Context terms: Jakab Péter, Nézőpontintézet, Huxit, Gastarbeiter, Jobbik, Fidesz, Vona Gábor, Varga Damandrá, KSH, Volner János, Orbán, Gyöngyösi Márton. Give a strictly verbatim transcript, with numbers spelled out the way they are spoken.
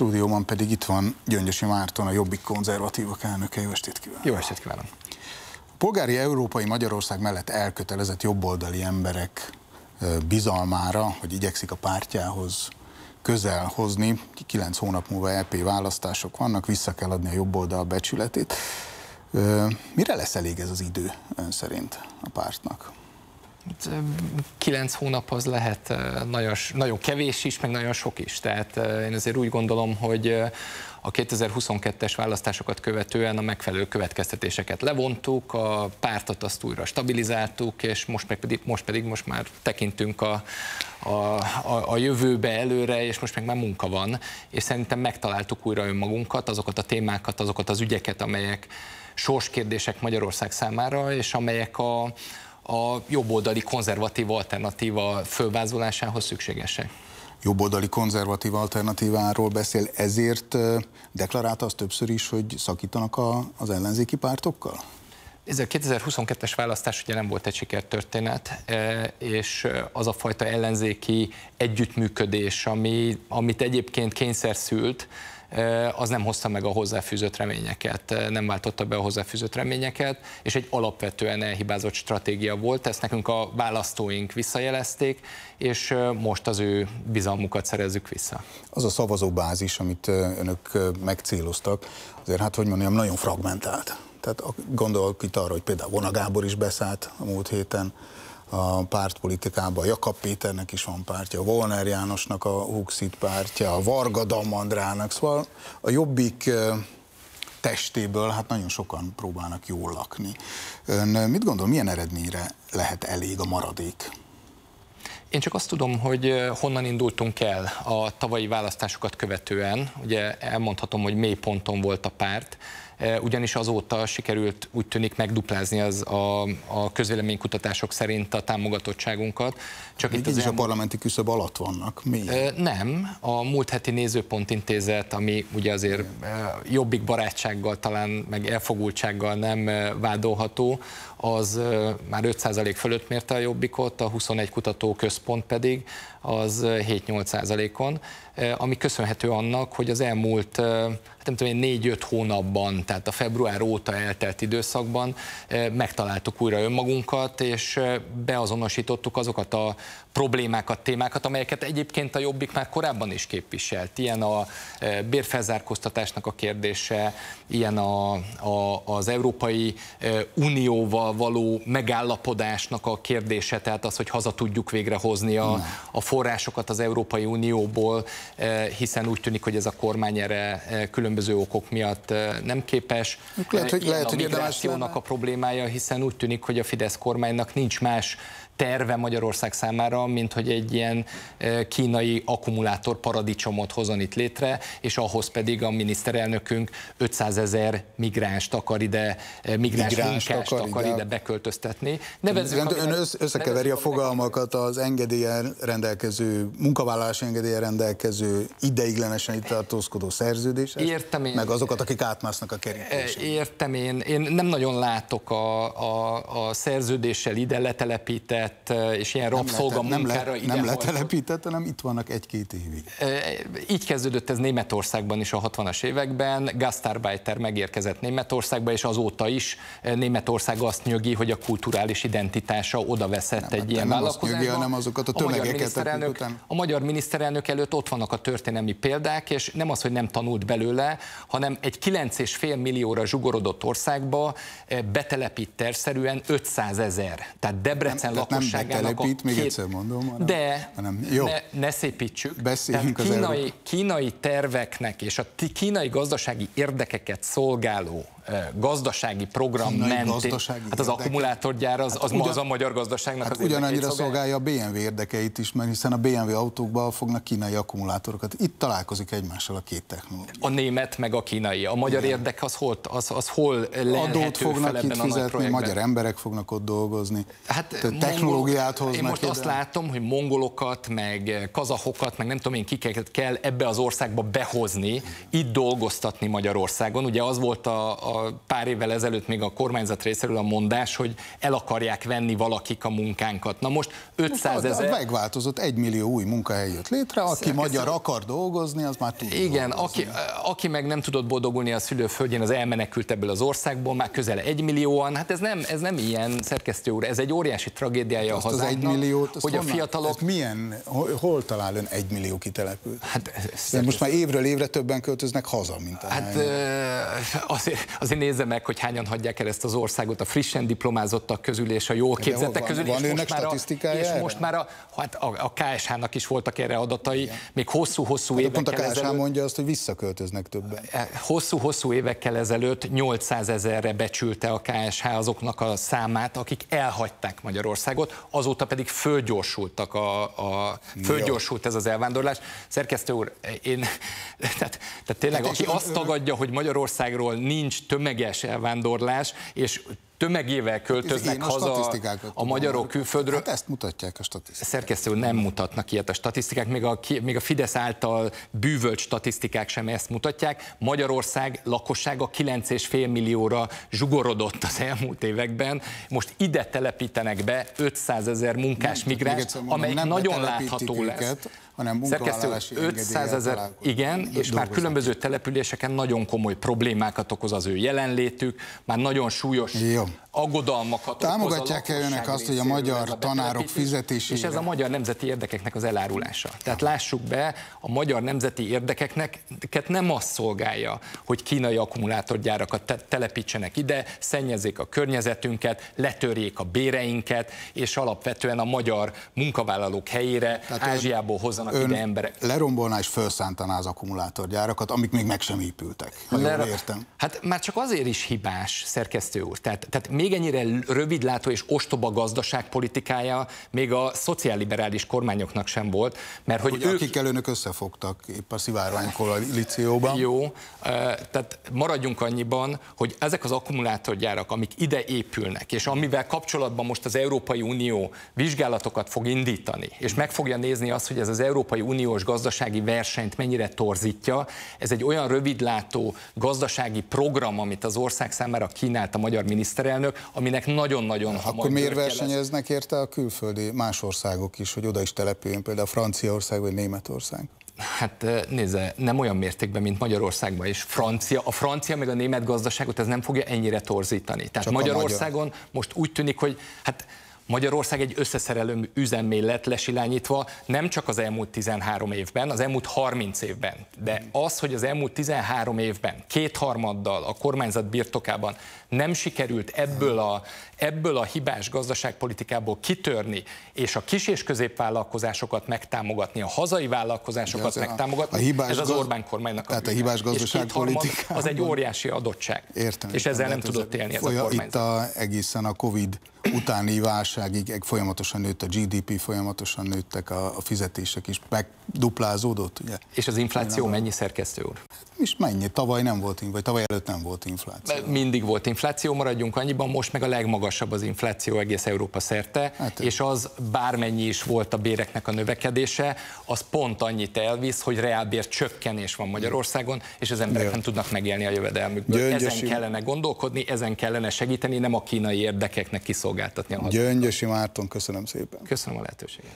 stúdióban pedig itt van Gyöngyösi Márton, a Jobbik konzervatívak elnöke. Jó estét kívánok! Jó estét kívánok! A polgári európai Magyarország mellett elkötelezett jobboldali emberek bizalmára, hogy igyekszik a pártjához közel hozni, kilenc hónap múlva é pé választások vannak, vissza kell adni a jobboldal becsületét. Mire lesz elég ez az idő ön szerint a pártnak? Kilenc hónaphoz lehet nagyon, nagyon kevés is, meg nagyon sok is. Tehát én azért úgy gondolom, hogy a kétezer-huszonkettes választásokat követően a megfelelő következtetéseket levontuk, a pártot azt újra stabilizáltuk, és most pedig most, pedig most már tekintünk a, a, a, a jövőbe előre, és most meg már munka van, és szerintem megtaláltuk újra önmagunkat, azokat a témákat, azokat az ügyeket, amelyek sorskérdések Magyarország számára, és amelyek a a jobboldali konzervatív alternatíva fölvázolásához szükségesek. Jobboldali konzervatív alternatíváról beszél, ezért deklarálta azt többször is, hogy szakítanak a, az ellenzéki pártokkal? Ez a kétezer-huszonkettes választás ugye nem volt egy sikertörténet, és az a fajta ellenzéki együttműködés, ami, amit egyébként kényszer szült, az nem hozta meg a hozzáfűzött reményeket, nem váltotta be a hozzáfűzött reményeket, és egy alapvetően elhibázott stratégia volt, ezt nekünk a választóink visszajelezték, és most az ő bizalmukat szerezzük vissza. Az a szavazóbázis, amit önök megcéloztak, azért hát, hogy mondjam, nagyon fragmentált. Tehát gondolok itt arra, hogy például Vona Gábor is beszállt a múlt héten a pártpolitikában, Jakab Péternek is van pártja, a Volner Jánosnak a Huxit pártja, a Varga Damandrának, szóval a Jobbik testéből hát nagyon sokan próbálnak jól lakni. Ön mit gondol, milyen eredményre lehet elég a maradék? Én csak azt tudom, hogy honnan indultunk el a tavalyi választásokat követően. Ugye elmondhatom, hogy mély ponton volt a párt, ugyanis azóta sikerült úgy tűnik megduplázni az a, a közvéleménykutatások szerint a támogatottságunkat. Csak itt az is elmond... a parlamenti küszöb alatt vannak? Miért? Nem. A múlt heti Nézőpontintézet, ami ugye azért Jobbik barátsággal talán, meg elfogultsággal nem vádolható, az már öt százalék fölött mérte a Jobbikot, a huszonegy kutatóközpont pedig az hét-nyolc százalékon, ami köszönhető annak, hogy az elmúlt hát nem tudom, négy-öt hónapban, tehát a február óta eltelt időszakban megtaláltuk újra önmagunkat, és beazonosítottuk azokat a problémákat, témákat, amelyeket egyébként a Jobbik már korábban is képviselt. Ilyen a bérfelzárkóztatásnak a kérdése, ilyen a, a, az Európai Unióval való megállapodásnak a kérdése, tehát az, hogy haza tudjuk végrehozni a, a forrásokat az Európai Unióból, hiszen úgy tűnik, hogy ez a kormány erre különböző okok miatt nem képes. Lehet, hogy, lehet, a migrációnak a problémája, hiszen úgy tűnik, hogy a Fidesz kormánynak nincs más terve Magyarország számára, mint hogy egy ilyen kínai akkumulátor paradicsomot hozzon itt létre, és ahhoz pedig a miniszterelnökünk ötszázezer migránst akar ide, migráns munkást akar, akar ide beköltöztetni. Nevezzük, Ön amit, összekeveri a fogalmakat az engedélyen rendelkező, munkavállalási engedélyen rendelkező, ideiglenesen itt tartózkodó szerződéses, értem én, meg azokat, akik átmásznak a kerítésen. Értem én, én nem nagyon látok a, a, a szerződéssel ide letelepített és ilyen rabszolgamunkára ide. Nem letelepített, hanem itt vannak egy-két évig. Így kezdődött ez Németországban is a hatvanas években. Gastarbeiter megérkezett Németországba, és azóta is Németország azt nyögi, hogy a kulturális identitása oda veszett egy ilyen vállalkozásba. azokat a tömegeket. A magyar miniszterelnök előtt ott vannak a történelmi példák, és nem az, hogy nem tanult belőle, hanem egy kilenc és fél millióra zsugorodott országba betelepít tervszerűen ötszázezer. Tehát Debrecen lakosságának. Nem betelepít, még egyszer mondom, hanem, de hanem, jó, ne, ne szépítsük. Beszéljünk az kínai, kínai terveknek és a kínai gazdasági érdekeket szolgáló gazdasági program mentén, hát az akkumulátorgyár az, az, hát ugyan, az a magyar gazdaságnak hát az ugyanannyira szolgálja a bé em vé érdekeit is, mert hiszen a bé em vé autókban fognak kínai akkumulátorokat. Itt találkozik egymással a két technológia. A német meg a kínai. A magyar Igen. érdek az hol, az, az hol adót fognak itt fizetni, magyar emberek fognak ott dolgozni. Hát technológiát hoznak. Én most ide. Azt látom, hogy mongolokat, meg kazahokat, meg nem tudom én kikeket kell ebbe az országba behozni, itt dolgoztatni Magyarországon. Ugye az volt a, a a pár évvel ezelőtt még a kormányzat részéről a mondás, hogy el akarják venni valakik a munkánkat. Na most ötszázezer... Megváltozott, egy millió új munkahely jött létre, aki Szerkező. magyar akar dolgozni, az már tud. Igen, aki, aki meg nem tudott boldogulni a szülőföldjén, az elmenekült ebből az országból, már közel egy millióan. Hát ez nem, ez nem ilyen, szerkesztő úr, ez egy óriási tragédiája azt a hazánknak, milliót, hogy a fiatalok... Hát milyen, hol, hol talál ön egy millió kitelepül? Hát, most már évről évre többen költöznek haza, mint a hát, Azért, azért nézze meg, hogy hányan hagyják el ezt az országot a frissen diplomázottak közül és a jól képzettek közül. Van, van és, most a, és most már a, hát a, a ká es há-nak is voltak erre adatai, igen. még hosszú-hosszú hát évekkel ezelőtt. Pont a ká es há mondja azt, hogy visszaköltöznek többen. Hosszú-hosszú évekkel ezelőtt nyolcszázezerre becsülte a ká es há azoknak a számát, akik elhagyták Magyarországot, azóta pedig fölgyorsultak a, a fölgyorsult ez az elvándorlás. Szerkesztő úr, én, tehát, tehát tényleg, hát aki azt ő... tagadja, hogy Magyarországról nincs tömeges elvándorlás, és tömegével költöznek haza a, a magyarok külföldről. Hát ezt mutatják a statisztikák. Szerkesztő, nem mutatnak ilyet a statisztikák, még a, még a Fidesz által bűvölt statisztikák sem ezt mutatják. Magyarország lakossága kilenc egész öt millióra zsugorodott az elmúlt években. Most ide telepítenek be ötszázezer munkás migráns, amely nagyon látható lesz. Őket, hanem szerkesztő, ötszázezer, igen, és már különböző településeken nagyon komoly problémákat okoz az ő jelenlétük, már nagyon súlyos Jó. aggodalmakat támogatják-e önök azt, hogy a magyar tanárok fizetési... És ez a magyar nemzeti érdekeknek az elárulása. Tehát lássuk be, a magyar nemzeti érdekeknek nem azt szolgálja, hogy kínai akkumulátorgyárakat te telepítsenek ide, szennyezzék a környezetünket, letörjék a béreinket, és alapvetően a magyar munkavállalók helyére tehát Ázsiából hozzanak ide emberek. Lerombolná és felszántaná az akkumulátorgyárakat, amik még meg sem épültek. Ler... értem. Hát már csak azért is hibás, szerkesztő úr. Tehát, tehát még ennyire rövidlátó és ostoba gazdaságpolitikája még a szociálliberális kormányoknak sem volt, mert hogy, hogy ők... akikkel önök összefogtak épp a szivárványkoalícióban. Jó, tehát maradjunk annyiban, hogy ezek az akkumulátorgyárak, amik ide épülnek, és amivel kapcsolatban most az Európai Unió vizsgálatokat fog indítani, és meg fogja nézni azt, hogy ez az Európai Uniós gazdasági versenyt mennyire torzítja, ez egy olyan rövidlátó gazdasági program, amit az ország számára kínált a magyar miniszterelnök, aminek nagyon-nagyon hamar... Akkor miért versenyeznek érte a külföldi más országok is, hogy oda is települjön, például Franciaország vagy Németország? Hát nézze, nem olyan mértékben, mint Magyarországban, és Francia, a francia meg a német gazdaságot ez nem fogja ennyire torzítani. Tehát csak Magyarországon magyar. most úgy tűnik, hogy... Hát, Magyarország egy összeszerelő üzemmé lett lesilányítva, nem csak az elmúlt tizenhárom évben, az elmúlt harminc évben, de az, hogy az elmúlt tizenhárom évben kétharmaddal a kormányzat birtokában nem sikerült ebből a, ebből a hibás gazdaságpolitikából kitörni, és a kis- és középvállalkozásokat megtámogatni, a hazai vállalkozásokat ja, megtámogatni, a ez az Orbán kormánynak a, tehát a hibás gazdaságpolitika az egy óriási adottság, értem, és ezzel nem tudott élni ez a kormányzat. Itt a, egészen a Covid utáni válságig folyamatosan nőtt a gé dé pé, folyamatosan nőttek a, a fizetések is, megduplázódott. Ugye? És az infláció nem mennyi nem... szerkesztő úr? És mennyi? Tavaly nem volt, vagy tavaly előtt nem volt infláció. Mindig volt infláció, maradjunk annyiban, most meg a legmagasabb az infláció egész Európa szerte, hát, és az bármennyi is volt a béreknek a növekedése, az pont annyit elvisz, hogy reálbér csökkenés van Magyarországon, és az emberek jó. nem tudnak megélni a jövedelmükből. Gyöngyösi... Ezen kellene gondolkodni, ezen kellene segíteni, nem a kínai érdekeknek kiszolgáltatni a hazákat. Gyöngyösi Márton, köszönöm szépen. Köszönöm a lehetőséget.